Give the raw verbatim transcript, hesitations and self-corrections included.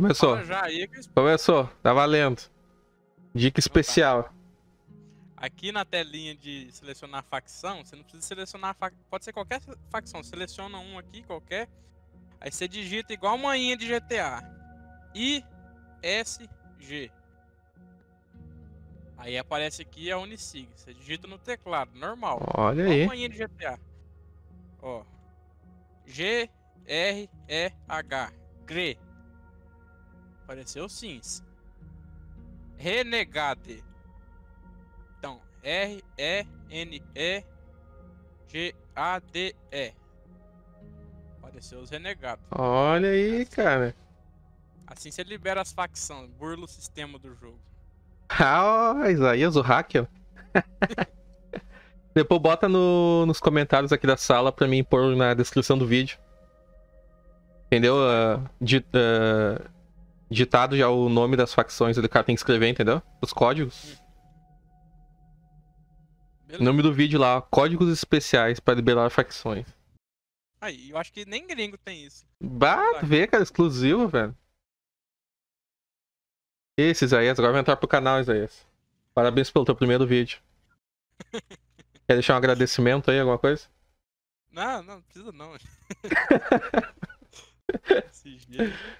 Começou. Começou, tá valendo. Dica especial. Aqui na telinha de selecionar facção, você não precisa selecionar facção. Pode ser qualquer facção. Seleciona um aqui, qualquer. Aí você digita igual uma manhinha de G T A. I S G. Aí aparece aqui a Unisig. Você digita no teclado, normal. Olha aí. Igual uma manhinha de G T A. Ó. G R E H. GREH. Apareceu o Sims. Renegade. Então, R E N E G A D E. Apareceu os renegados. Olha aí, assim, cara. Assim você libera as facções, burla o sistema do jogo. Ah, oh, Isaías, o hacker. Depois bota no, nos comentários aqui da sala pra mim pôr na descrição do vídeo. Entendeu? Uh, di, uh, ditado já o nome das facções, o cara tem que escrever, entendeu? Os códigos. Hum. Beleza. Nome do vídeo lá, códigos especiais pra liberar facções. Aí, eu acho que nem gringo tem isso. Bah, tu vê, cara, exclusivo, velho. Esse, Isaías, agora vai entrar pro canal, Isaías. Parabéns pelo teu primeiro vídeo. Quer deixar um agradecimento aí, alguma coisa? Não, não, não precisa não. Esse jeito.